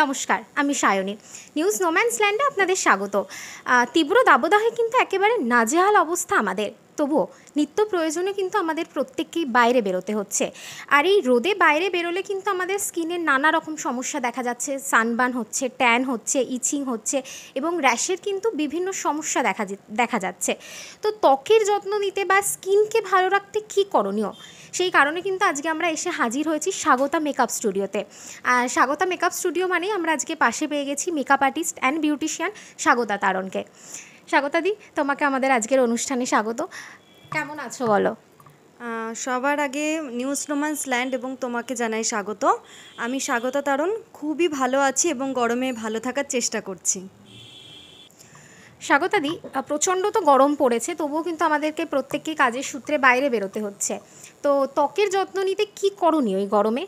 नमस्कार आमी Shayani news no man's लैंडे आपनादेर स्वागत। तीव्र दाबदाहे किन्तु एकेबारे नाजेहाल अवस्था आमादेर, तबुओ नित्य प्रयोजने किन्तु आमादेर प्रत्येककेई बाइरे बेरोते होच्छे। आर एई रोदे बाइरे बेरोले किन्तु आमादेर स्किने नाना रकम समस्या देखा जाच्छे, सानबान होच्छे, टैन होच्छे, इचिंग होच्छे एबं रैशेर किन्तु विभिन्न समस्या देखा जाच्छे। तो त्वकेर जत्न निते बा स्किनके भालो राखते कि करणीय সেই কারণে কিন্তু আজকে আমরা এসে হাজির হয়েছি স্বাগতা মেকআপ স্টুডিওতে। আর স্বাগতা মেকআপ স্টুডিও মানে আমরা আজকে পাশে পেয়ে গেছি makeup artist and beautician Swagata তারণকে। স্বাগতা দি, তোমাকে আমাদের আজকের অনুষ্ঠানে স্বাগত। কেমন আছো বলো? সবার আগে নিউজ নো ম্যানস ল্যান্ড এবং তোমাকে জানাই স্বাগত। আমি স্বাগতা তারণ, খুবই ভালো আছি এবং গরমে ভালো থাকার চেষ্টা করছি। স্বাগতা দি, প্রচণ্ড তো গরম পড়েছে, তবুও কিন্তু আমাদেরকে প্রত্যেককে কাজের সূত্রে বাইরে বেরোতে হচ্ছে। তো ত্বকের যত্ন নিতে কী করণীয় এই গরমে?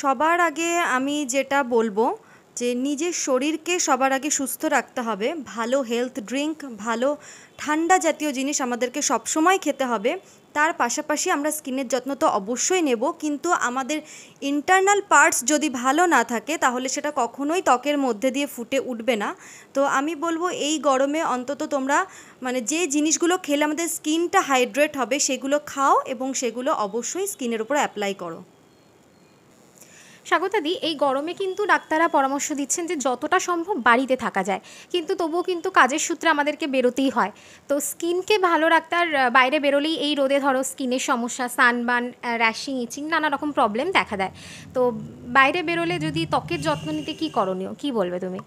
সবার আগে আমি যেটা বলবো যে নিজের শরীরকে সবার আগে সুস্থ রাখতে হবে। ভালো হেলথ ড্রিঙ্ক, ভালো ঠান্ডা জাতীয় জিনিস আমাদেরকে সবসময় খেতে হবে। তার পাশাপাশি আমরা স্কিনের যত্ন তো অবশ্যই নেব, কিন্তু আমাদের ইন্টারনাল পার্টস যদি ভালো না থাকে তাহলে সেটা কখনোই ত্বকের মধ্যে দিয়ে ফুটে উঠবে না। তো আমি বলবো এই গরমে অন্তত তোমরা মানে যে জিনিসগুলো খেলে আমাদের স্কিনটা হাইড্রেট হবে সেগুলো খাও এবং সেগুলো অবশ্যই স্কিনের উপর অ্যাপ্লাই করো। স্বাগতা দি, এই গরমে কিন্তু ডাক্তাররা পরামর্শ দিচ্ছেন যে যতটা সম্ভব বাড়িতে থাকা যায়, কিন্তু তবুও কিন্তু কাজের সূত্রে আমাদেরকে বেরোতেই হয়। তো স্কিনকে ভালো রাখতে আর বাইরে বেরোলেই এই রোদে ধরো স্কিনের সমস্যা, সানবান, র্যাশিং, ইচিং নানা রকম প্রবলেম দেখা দেয়। তো বাইরে বেরোলে যদি ত্বকের যত্ন নিতে কী করণীয়, কী বলবে তুমি?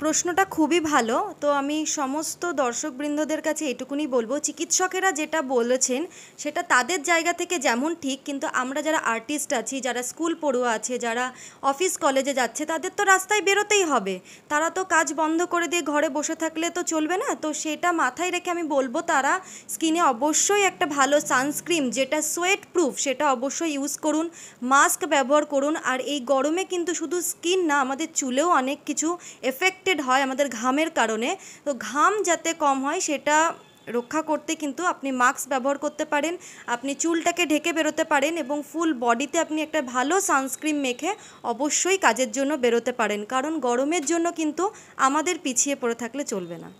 প্রশ্নটা খুবই ভালো। তো আমি সমস্ত দর্শকবৃন্দদের কাছে এটুকুনি বলবো, চিকিৎসকেরা যেটা বলেছেন সেটা তাদের জায়গা থেকে যেমন ঠিক, কিন্তু আমরা যারা আর্টিস্ট আছি, যারা স্কুল পড়ুয়া আছে, যারা অফিস কলেজে যাচ্ছে, তাদের তো রাস্তায় বেরোতেই হবে। তারা তো কাজ বন্ধ করে দিয়ে ঘরে বসে থাকলে তো চলবে না। তো সেটা মাথায় রেখে আমি বলবো তারা স্কিনে অবশ্যই একটা ভালো সানস্ক্রিন যেটা সোয়েট প্রুফ সেটা অবশ্যই ইউজ করুন, মাস্ক ব্যবহার করুন। আর এই গরমে কিন্তু শুধু স্কিন না, আমাদের চুলেও অনেক কিছু এফেক্টেড হয় আমাদের ঘামের কারণে। তো ঘাম যাতে কম হয় সেটা রক্ষা করতে কিন্তু আপনি মাস্ক ব্যবহার করতে পারেন, আপনি চুলটাকে ঢেকে বেরোতে পারেন এবং ফুল বডিতে আপনি একটা ভালো সানস্ক্রিন মেখে অবশ্যই কাজের জন্য বেরোতে পারেন, কারণ গরমের জন্য কিন্তু আমাদের পিছিয়ে পড়ে থাকলে চলবে না।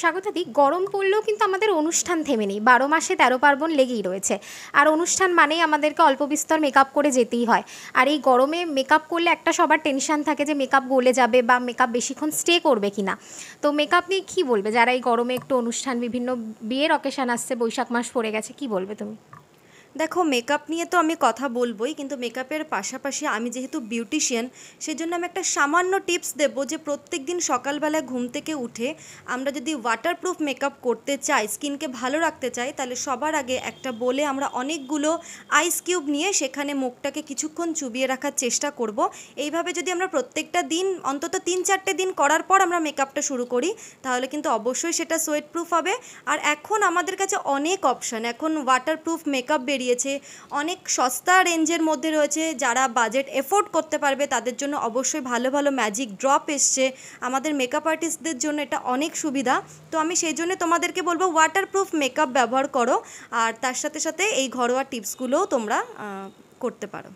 স্বাগতা দি, গরম পড়লেও কিন্তু আমাদের অনুষ্ঠান থেমে নেই, 12 মাসে 13 পার্বণ লেগেই রয়েছে। আর অনুষ্ঠান মানেই আমাদেরকে অল্প বিস্তর মেকআপ করে যেতেই হয়। আর এই গরমে মেকআপ করলে একটা সবার টেনশান থাকে যে মেকআপ গলে যাবে বা মেকআপ বেশিক্ষণ স্টে করবে কি না। তো মেকআপ নিয়ে কী বলবে যারা এই গরমে একটু অনুষ্ঠান, বিভিন্ন বিয়ের অকেশান আসছে, বৈশাখ মাস পড়ে গেছে, কী বলবে তুমি? দেখো, মেকআপ নিয়ে তো আমি কথা বলবোই, কিন্তু মেকআপের পাশাপাশি আমি যেহেতু বিউটিশিয়ান সেজন্য আমি একটা সামান্য টিপস দেব যে প্রত্যেক দিন সকালবেলা ঘুম থেকে উঠে আমরা যদি ওয়াটারপ্রুফ মেকআপ করতে চাই, স্কিনকে ভালো রাখতে চাই, তাহলে সবার আগে একটা বলে আমরা অনেকগুলো আইস কিউব নিয়ে সেখানে মুখটাকে কিছুক্ষণ চুবিয়ে রাখার চেষ্টা করব। এইভাবে যদি আমরা প্রত্যেকটা দিন অন্তত 3-4 দিন করার পর আমরা মেকআপটা শুরু করি তাহলে কিন্তু অবশ্যই সেটা সোয়েট প্রুফ হবে। আর এখন আমাদের কাছে অনেক অপশান, এখন ওয়াটারপ্রুফ মেকআপ বেরিয়েছে, অনেক সস্তা রেঞ্জের মধ্যে রয়েছে, যারা বাজেট এফোর্ড করতে পারবে তাদের জন্য অবশ্যই ভালো ভালো ম্যাজিক ড্রপ এসছে, আমাদের মেকআপ আর্টিস্টদের জন্য এটা অনেক সুবিধা। তো আমি সেই জন্য তোমাদেরকে বলবো ওয়াটারপ্রুফ মেকআপ ব্যবহার করো, আর তার সাথে সাথে এই ঘরোয়া টিপসগুলোও তোমরা করতে পারো।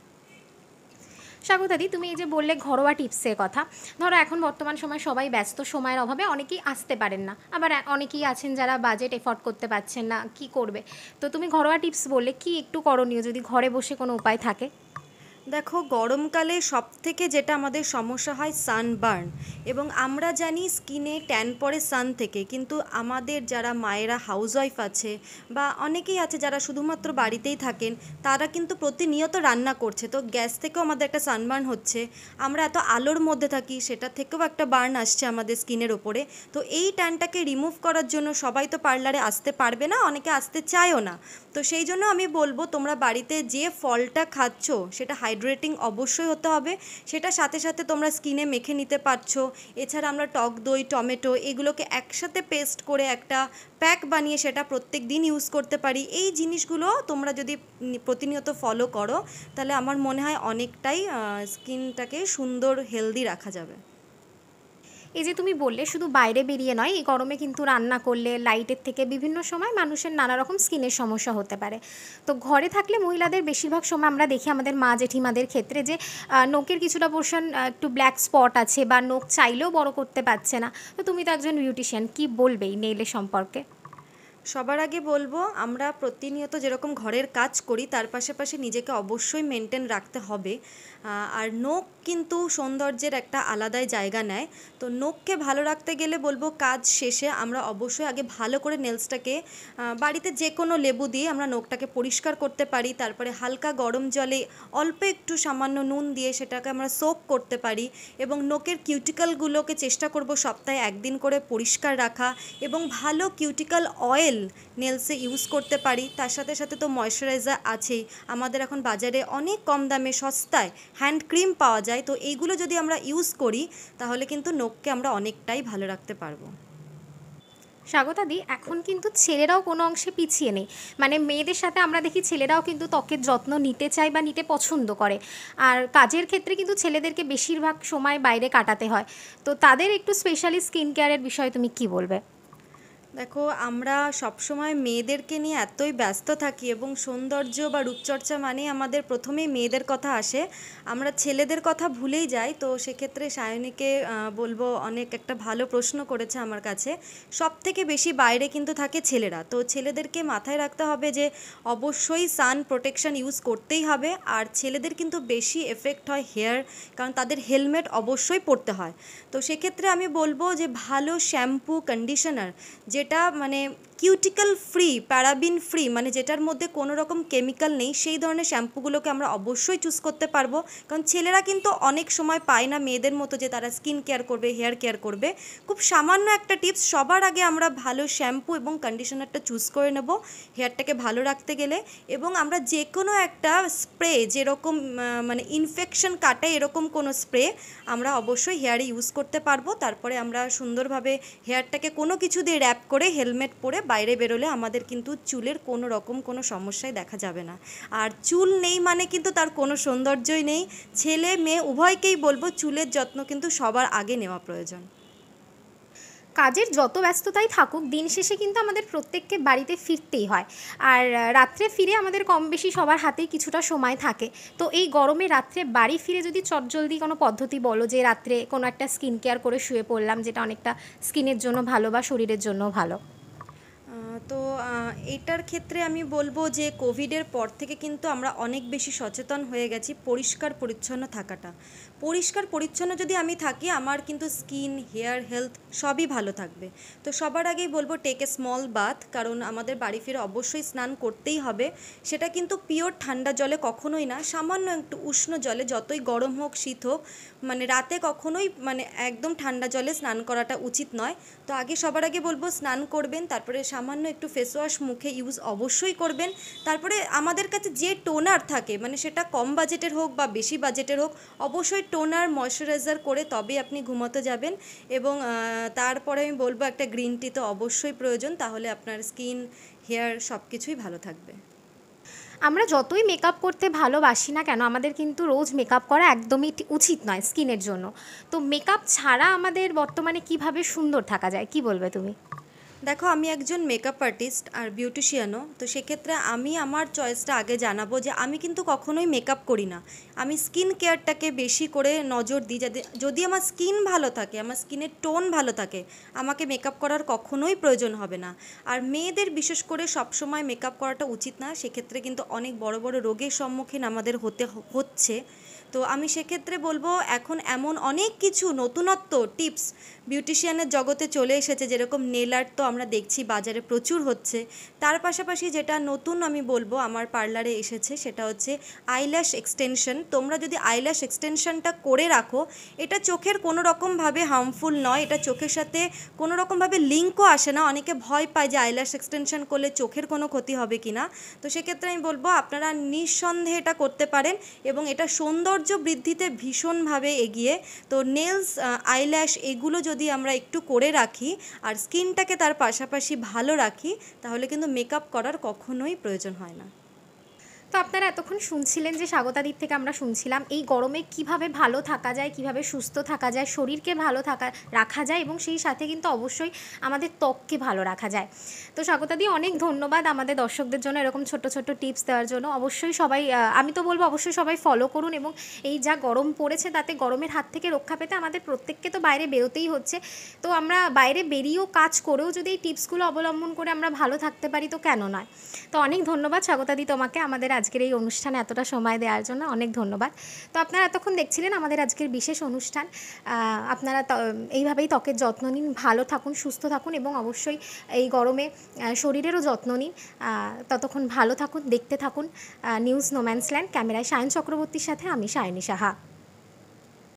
স্বাগতা দি, তুমি এই যে বললে ঘরোয়া টিপসের কথা, ধরো এখন বর্তমান সময় সবাই ব্যস্ত, সময়ের অভাবে অনেকেই আসতে পারেন না, আবার অনেকেই আছেন যারা বাজেট এফোর্ড করতে পারছেন না, কি করবে? তো তুমি ঘরোয়া টিপস বললে, কি একটু করণীয় যদি ঘরে বসে কোনো উপায় থাকে? দেখো, গরমকালে সবথেকে যেটা আমাদের সমস্যা হয় সানবার্ন, এবং আমরা জানি স্কিনে ট্যান পড়ে সান থেকে, কিন্তু আমাদের যারা মায়েরা হাউসওয়াইফ আছে বা অনেকেই আছে যারা শুধুমাত্র বাড়িতেই থাকেন, তারা কিন্তু প্রতিনিয়ত রান্না করছে, তো গ্যাস থেকেও আমাদের একটা সানবার্ন হচ্ছে। আমরা এত আলোর মধ্যে থাকি, সেটা থেকেও একটা বার্ন আসছে আমাদের স্কিনের ওপরে। তো এই ট্যানটাকে রিমুভ করার জন্য সবাই তো পার্লারে আসতে পারবে না, অনেকে আসতে চায়ও না। তো সেই জন্য আমি বলবো তোমরা বাড়িতে যে ফলটা খাচ্ছ সেটা হাইড্রেটিং অবশ্যই হতে হবে, সেটা সাথে সাথে তোমরা স্কিনে মেখে নিতে পারছো। এছাড়া আমরা টক দই, টমেটো এগুলোকে একসাথে পেস্ট করে একটা প্যাক বানিয়ে সেটা প্রত্যেক দিন ইউজ করতে পারি। এই জিনিসগুলো তোমরা যদি প্রতিনিয়ত ফলো করো তাহলে আমার মনে হয় অনেকটাই স্কিনটাকে সুন্দর হেলদি রাখা যাবে। এই যে তুমি বললে শুধু বাইরে বেরিয়ে নয়, এই গরমে কিন্তু রান্না করলে লাইটের থেকে বিভিন্ন সময় মানুষের নানা রকম স্কিনের সমস্যা হতে পারে। তো ঘরে থাকলে মহিলাদের বেশিরভাগ সময় আমরা দেখি আমাদের মা জেঠিমাদের ক্ষেত্রে যে নখের কিছুটা পোর্শন একটু ব্ল্যাক স্পট আছে বা নখ চাইলেও বড় করতে পারছে না। তো তুমি তো একজন বিউটিশিয়ান, কি বলবে এই নেইলের সম্পর্কে? সবার আগে বলবো আমরা প্রতিনিয়ত যেরকম ঘরের কাজ করি তার পাশাপাশি নিজেকে অবশ্যই মেনটেন রাখতে হবে। আর নখ কিন্তু সৌন্দর্যের একটা আলাদাই জায়গা নেয়। তো নখকে ভালো রাখতে গেলে বলবো কাজ শেষে আমরা অবশ্যই আগে ভালো করে নেলসটাকে বাড়িতে যে কোনো লেবু দিয়ে আমরা নখটাকে পরিষ্কার করতে পারি। তারপরে হালকা গরম জলে অল্প একটু সামান্য নুন দিয়ে সেটাকে আমরা সোপ করতে পারি এবং নখের কিউটিক্যালগুলোকে চেষ্টা করব সপ্তাহে একদিন করে পরিষ্কার রাখা এবং ভালো কিউটিক্যাল অয়েল নেলসে ইউজ করতে পারি। তার সাথে সাথে তো ময়শ্চারাইজার আছেই। আমাদের এখন বাজারে অনেক কম দামে সস্তায় হ্যান্ড ক্রিম পাওয়া যায়। তো এইগুলো যদি আমরা ইউজ করি তাহলে কিন্তু নখকে আমরা অনেকটাই ভালো রাখতে পারবো। স্বাগতাদি, এখন কিন্তু ছেলেরাও কোনো অংশে পিছিয়ে নেই, মানে মেয়েদের সাথে আমরা দেখি ছেলেরাও কিন্তু ত্বকের যত্ন নিতে চায় বা নিতে পছন্দ করে। আর কাজের ক্ষেত্রে কিন্তু ছেলেদেরকে বেশিরভাগ সময় বাইরে কাটাতে হয়। তো তাদের একটু স্পেশালি স্কিন কেয়ারের বিষয়ে তুমি কি বলবে? দেখো, আমরা সবসময় মেয়েদেরকে নিয়ে এতই ব্যস্ত থাকি এবং সৌন্দর্য বা রূপচর্চা মানে আমাদের প্রথমেই মেয়েদের কথা আসে, আমরা ছেলেদের কথা ভুলেই যাই। তো সেক্ষেত্রে সায়নীকে বলবো অনেক একটা ভালো প্রশ্ন করেছে আমার কাছে। সব থেকে বেশি বাইরে কিন্তু থাকে ছেলেরা। তো ছেলেদেরকে মাথায় রাখতে হবে যে অবশ্যই সান প্রোটেকশান ইউজ করতেই হবে। আর ছেলেদের কিন্তু বেশি এফেক্ট হয় হেয়ার, কারণ তাদের হেলমেট অবশ্যই পরতে হয়। তো সেক্ষেত্রে আমি বলবো যে ভালো শ্যাম্পু কন্ডিশনার যেটা মানে কিউটিক্যাল ফ্রি, প্যারাবিন ফ্রি, মানে যেটার মধ্যে কোনো রকম কেমিক্যাল নেই, সেই ধরনের শ্যাম্পুগুলোকে আমরা অবশ্যই চুজ করতে পারবো। কারণ ছেলেরা কিন্তু অনেক সময় পায় না মেয়েদের মতো যে তারা স্কিন কেয়ার করবে, হেয়ার কেয়ার করবে। খুব সামান্য একটা টিপস, সবার আগে আমরা ভালো শ্যাম্পু এবং কন্ডিশনারটা চুজ করে নেব হেয়ারটাকে ভালো রাখতে গেলে। এবং আমরা যে কোনো একটা স্প্রে, যেরকম মানে ইনফেকশন কাটায় এরকম কোনো স্প্রে আমরা অবশ্যই হেয়ারে ইউজ করতে পারবো। তারপরে আমরা সুন্দরভাবে হেয়ারটাকে কোনো কিছু দিয়ে র্যাপ করে হেলমেট পরে বাইরে বেরোলে আমাদের কিন্তু চুলের কোনো রকম কোনো সমস্যাই দেখা যাবে না। আর চুল নেই মানে কিন্তু তার কোনো সৌন্দর্যই নেই। ছেলে মেয়ে উভয়কেই বলবো চুলের যত্ন কিন্তু সবার আগে নেওয়া প্রয়োজন। কাজের যত ব্যস্ততাই থাকুক, দিন শেষে কিন্তু আমাদের প্রত্যেককে বাড়িতে ফিরতেই হয়। আর রাত্রে ফিরে আমাদের কম বেশি সবার হাতেই কিছুটা সময় থাকে। তো এই গরমে রাত্রে বাড়ি ফিরে যদি চটজলদি কোনো পদ্ধতি বলো যে রাত্রে কোনো একটা স্কিন কেয়ার করে শুয়ে পড়লাম, যেটা অনেকটা স্কিনের জন্য ভালো বা শরীরের জন্য ভালো। তো এটার ক্ষেত্রে আমি বলবো যে কোভিডের পর থেকে কিন্তু আমরা অনেক বেশি সচেতন হয়ে গেছি পরিষ্কার পরিচ্ছন্ন থাকাটা। পরিষ্কার পরিচ্ছন্ন যদি আমি থাকি আমার কিন্তু স্কিন, হেয়ার, হেলথ সবই ভালো থাকবে। তো সবার আগেই বলবো টেক এ স্মল বাথ, কারণ আমাদের বাড়ি ফিরে অবশ্যই স্নান করতেই হবে। সেটা কিন্তু পিওর ঠান্ডা জলে কখনোই না, সামান্য একটু উষ্ণ জলে, যতই গরম হোক শীত হোক, মানে রাতে কখনোই মানে একদম ঠান্ডা জলে স্নান করাটা উচিত নয়। তো আগে সবার আগে বলবো স্নান করবেন, তারপরে সামান্য একটু ফেসওয়াশ মুখে ইউজ অবশ্যই করবেন। তারপরে আমাদের কাছে যে টোনার থাকে, মানে সেটা কম বাজেটের হোক বা বেশি বাজেটের হোক, অবশ্যই টোনার ময়শ্চারাইজার করে তবেই আপনি ঘুমাতে যাবেন। এবং তারপরে আমি বলবো একটা গ্রিন টি তো অবশ্যই প্রয়োজন, তাহলে আপনার স্কিন, হেয়ার সব কিছুই ভালো থাকবে। আমরা যতই মেকআপ করতে ভালোবাসি না কেন, আমাদের কিন্তু রোজ মেকআপ করা একদমই উচিত নয় স্কিনের জন্য। তো মেকআপ ছাড়া আমাদের বর্তমানে কিভাবে সুন্দর থাকা যায়, কি বলবে তুমি? দেখো, আমি একজন মেকআপ আর্টিস্ট আর বিউটিশিয়ানও। তো সেক্ষেত্রে আমি আমার চয়েসটা আগে জানাবো যে আমি কিন্তু কখনোই মেকআপ করি না। আমি স্কিন কেয়ারটাকে বেশি করে নজর দিই, যাতে যদি আমার স্কিন ভালো থাকে, আমার স্কিনের টোন ভালো থাকে, আমাকে মেকআপ করার কখনোই প্রয়োজন হবে না। আর মেয়েদের বিশেষ করে সবসময় মেকআপ করাটা উচিত না, সেক্ষেত্রে কিন্তু অনেক বড় বড় রোগের সম্মুখীন আমাদের হচ্ছে। তো আমি সেক্ষেত্রে বলবো এখন এমন অনেক কিছু নতুনত্ব টিপস বিউটিশিয়ানের জগতে চলে এসেছে, যেরকম নেল আর্ট তো আমরা দেখছি বাজারে প্রচুর হচ্ছে। তার পাশাপাশি যেটা নতুন আমি বলবো আমার পার্লারে এসেছে, সেটা হচ্ছে আইল্যাশ এক্সটেনশন। তোমরা যদি আইল্যাশ এক্সটেনশনটা করে রাখো, এটা চোখের কোনো রকমভাবে হার্মফুল নয়, এটা চোখের সাথে কোনো রকমভাবে লিঙ্কও আসে না। অনেকে ভয় পায় যে আইল্যাশ এক্সটেনশন করলে চোখের কোনো ক্ষতি হবে কি না। তো সেক্ষেত্রে আমি বলবো আপনারা নিঃসন্দেহে এটা করতে পারেন এবং এটা সৌন্দর্য বৃদ্ধিতে ভীষণভাবে এগিয়ে। তো নেলস, আইল্যাশ এগুলো যদি আমরা একটু করে রাখি আর স্কিনটাকে তার পাশাপাশি ভালো রাখি, তাহলে কিন্তু মেকআপ করার কখনোই প্রয়োজন হয় না। তো আপনারা এতক্ষণ শুনছিলেন যে স্বাগতাদির থেকে আমরা শুনছিলাম এই গরমে কিভাবে ভালো থাকা যায়, কিভাবে সুস্থ থাকা যায়, শরীরকে ভালো রাখা যায় এবং সেই সাথে কিন্তু অবশ্যই আমাদের ত্বককে ভালো রাখা যায়। তো স্বাগতাদি অনেক ধন্যবাদ আমাদের দর্শকদের জন্য এরকম ছোট ছোট টিপস দেওয়ার জন্য। অবশ্যই সবাই, আমি তো বলবো অবশ্যই সবাই ফলো করুন এবং এই যা গরম পড়েছে তাতে গরমের হাত থেকে রক্ষা পেতে আমাদের প্রত্যেককে তো বাইরে বেরোতেই হচ্ছে। তো আমরা বাইরে বেরিয়েও কাজ করেও যদি এই টিপসগুলো অবলম্বন করে আমরা ভালো থাকতে পারি তো কেন নয়। তো অনেক ধন্যবাদ স্বাগতাদি তোমাকে আমাদের আজকের এই অনুষ্ঠানে এতটা সময় দেওয়ার জন্য, অনেক ধন্যবাদ। তো আপনারা এতক্ষণ দেখছিলেন আমাদের আজকের বিশেষ অনুষ্ঠান। আপনারা এইভাবেই ত্বকের যত্ন নিন, ভালো থাকুন, সুস্থ থাকুন এবং অবশ্যই এই গরমে শরীরেরও যত্ন নিন। ততক্ষণ ভালো থাকুন, দেখতে থাকুন নিউজ নো ম্যানস ল্যান্ড। ক্যামেরায় সায়ন চক্রবর্তীর সাথে আমি সায়নী সাহা।